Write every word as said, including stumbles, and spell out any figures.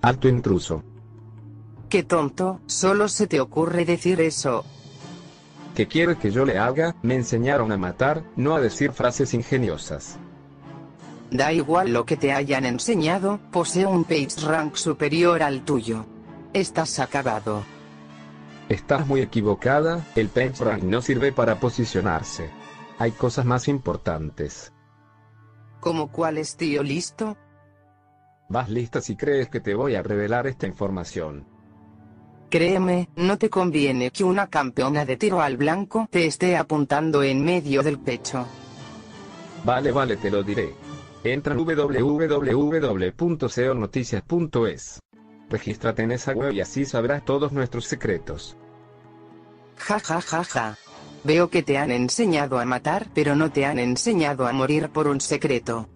Alto intruso. Qué tonto, solo se te ocurre decir eso. ¿Qué quiere que yo le haga? Me enseñaron a matar, no a decir frases ingeniosas. Da igual lo que te hayan enseñado, posee un PageRank superior al tuyo. Estás acabado. Estás muy equivocada, el PageRank no sirve para posicionarse. Hay cosas más importantes. ¿Cómo cuáles, tío? ¿Listo? Vas lista si crees que te voy a revelar esta información. Créeme, no te conviene que una campeona de tiro al blanco te esté apuntando en medio del pecho. Vale, vale, te lo diré. Entra en w w w punto seonoticias punto es. Regístrate en esa web y así sabrás todos nuestros secretos. Ja ja ja ja. Veo que te han enseñado a matar, pero no te han enseñado a morir por un secreto.